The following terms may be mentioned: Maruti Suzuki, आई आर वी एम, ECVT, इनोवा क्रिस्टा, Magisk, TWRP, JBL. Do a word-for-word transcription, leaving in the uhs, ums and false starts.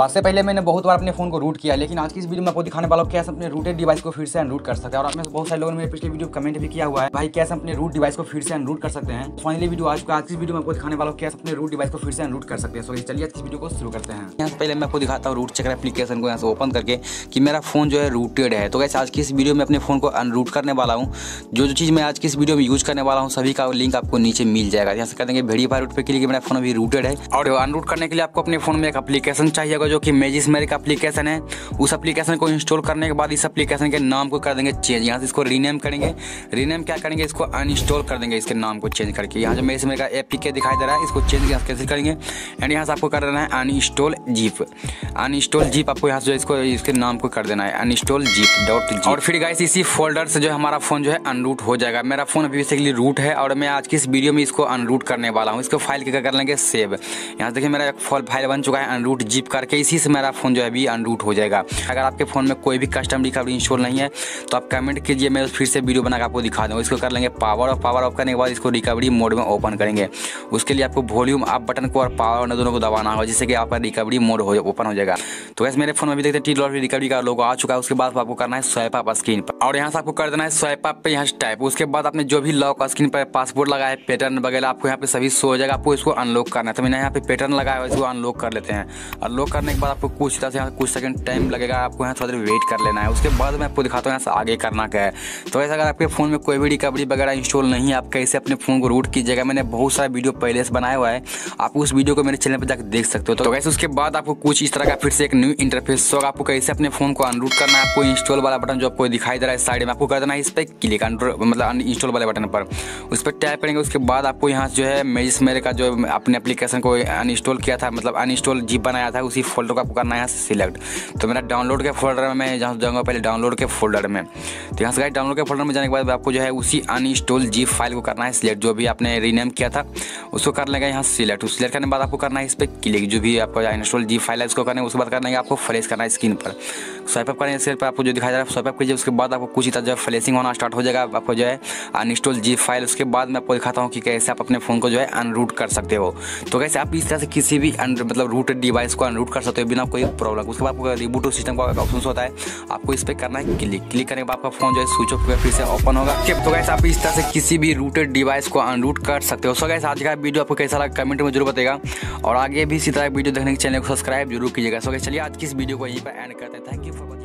आज से पहले मैंने बहुत बार अपने फोन को रूट किया, लेकिन आज की इस वीडियो में आपको दिखाने वाला हूं कैसे अपने रूटेड डिवाइस को फिर से अनरूट कर सकते हैं। और आप में से बहुत सारे लोगों ने मेरे पिछले वीडियो कमेंट भी किया हुआ है, भाई कैसे अपने रूट डिवाइस को फिर से अनरूट कर सकते हैं। फाइनली वीडियो आज का आज की वीडियो में आपको दिखाने वाला हूं कैसे अपने रूट डिवाइस को फिर से अनरूट कर सकते हैं। सो चलिए आज की वीडियो को शुरू करते हैं। यहाँ से पहले मैं आपको दिखाता हूँ रूट चेकर एप्लीकेशन को यहाँ से ओपन करके कि मेरा फोन जो है रूटेड है। तो गाइस आज की इस वीडियो में अपने फोन को अनरूट करने वाला हूँ। जो जो चीज़ मैं आज की इस वीडियो में यूज करने वाला हूँ सभी का लिंक आपको नीचे मिल जाएगा। यहाँ से कर देंगे वेरीफाई रूट पे क्लिक, मेरा फोन अभी रूटेड है। और अनरूट करने के लिए आपको अपने फोन में एक एप्लीकेशन चाहिए जो कि मैजिस्क एप्लीकेशन है। उस एप्लीकेशन को इंस्टॉल करने के बाद इस एप्लीकेशन के नाम को कर देंगे चेंज। यहाँ से इसको रीनेम करेंगे। रीनेम क्या करेंगे, इसको अनइंस्टॉल कर देंगे, इसके नाम को चेंज करके। यहाँ जो मैजिस्क का ऐप के दिखाई दे रहा है इसको चेंज कैसे करेंगे। एंड यहाँ से आपको कर देना है अनइंस्टॉल जीप। अनइंस्टॉल जीप आपको यहाँ से इसको इसके नाम को कर देना है अनइंस्टॉल जीप डॉट। और फिर गाइस इसी फोल्डर से जो हमारा फोन जो है अनरूट हो जाएगा। मेरा फोन अभी बेसिकली रूट है और मैं आज की इस वीडियो में इसको अनरूट करने वाला हूँ। इसको फाइल क्या कर लेंगे सेव। यहाँ देखिए मेरा एक फाइल बन चुका है अनरूट जीप करके। इसी से मेरा फोन जो है अभी अनरूट हो जाएगा। अगर आपके फोन में कोई भी कस्टम रिकवरी इंस्टॉल नहीं है तो आप कमेंट कीजिए, मैं फिर से वीडियो बनाकर आपको दिखा दूँ। इसको कर लेंगे पावर और पावर ऑफ करने के बाद इसको रिकवरी मोड में ओपन करेंगे। उसके लिए आपको वॉल्यूम अप बटन को और पावर ऑन दोनों को दबाना होगा, जिससे कि आपका रिकवरी मोड ओपन हो जाएगा। तो वैसे मेरे फोन में अभी देखते हैं T W R P recovery का लोगो आ चुका है। उसके बाद आपको करना है स्वाइप अप स्क्रीन पर और यहाँ से आपको कर देना है स्वाइप अप पे यहाँ से टाइप। उसके बाद आपने जो भी लॉक स्क्रीन पर पासवर्ड लगाया पैटर्न वगैरह आपको यहाँ पे सभी शो हो जाएगा। आपको इसको अनलॉक करना है, तो मैंने यहाँ पे पैटर्न लगाया है इसको अनलॉक कर लेते हैं। अनलॉक करने के बाद आपको कुछ तरह से यहाँ कुछ सेकंड टाइम लगेगा, आपको यहाँ थोड़ा देर वेट कर लेना है। उसके बाद मैं आपको दिखाता हूँ यहाँ से आगे करना क्या है। तो वैसे अगर आपके फ़ोन में कोई भी रिकवरी वगैरह इंस्टॉल नहीं है आप कैसे अपने फ़ोन को रूट कीजिएगा, मैंने बहुत सारा वीडियो पहले से बनाया हुआ है, आप उस वीडियो को मेरे चैनल पर जाकर देख सकते हो। तो वैसे उसके बाद आपको कुछ इस तरह का फिर से एक न्यू इंटरफेस होगा। आपको कैसे अपने फोन को अनरूट करना है, आपको इंस्टॉल वाला बटन जो आपको दिखाई दे रहा है साइड में आपको कर देना है इस पर क्लिक, मतलब अनइंस्टॉल वाले बटन पर उस पर टैप करेंगे। उसके बाद आपको यहाँ जो है मैजिस्क मेरे का जो अपने एप्लीकेशन को अनइंस्टॉल किया था, मतलब अनइंस्टॉल जीप बनाया था, उसी फोल्डर को आपको करना है यहाँ से सिलेक्ट। तो मेरा डाउनलोड के फोल्डर में मैं जहाँ जाऊँगा पहले डाउनलोड के फोल्डर में। तो यहाँ से डाउनलोड के फोल्डर में जाने के बाद आपको जो है उसी अनइंस्टॉल जीप फाइल को करना है सिलेक्ट, जो भी आपने रीनेम किया था उसको कर लेगा यहाँ सिलेक्ट। सिलेक्ट करने के बाद आपको करना है इस पर क्लिक, जो भी आपका अनइंस्टॉल जीप फाइल है उसको करना है। उसके बाद करना है आपको फ्लैश करना है स्क्रीन पर, स्वाइप अप करने स्क्रीन पर आपको जो दिखाई दे रहा है स्वाइप अप कीजिए। उसके बाद आपको कुछ इतना जो है फ्लैशिंग होना स्टार्ट हो जाएगा आपको जो है अनइंस्टॉल जीप फाइल। उसके बाद मैं आपको दिखाता हूँ कि कैसे आप अपने फ़ोन को जो है अनरूट कर सकते हो। तो कैसे आप इस तरह से किसी भी मतलब रूटेड डिवाइस को अनरूट कर सकते हो बिना कोई प्रॉब्लम। उसके बाद आपका रिबूट सिस्टम का ऑप्शन होता है, आपको इस पर करना है क्लिक। क्लिक करने के बाद आपका फोन जो है स्विच ऑफ फिर से ओपन होगा। तो गाइस आप इस तरह से किसी भी रूटेड डिवाइस को अनरूट कर सकते हो। सो गाइस आज का वीडियो आपको कैसा लगा कमेंट में जरूर बताइएगा और आगे भी इसी तरह वीडियो देखने के चैनल को सब्सक्राइब जरूर कीजिएगा। सो गाइस चलिए आज की इस वीडियो को यहीं पर एंड करते हैं। Thank you for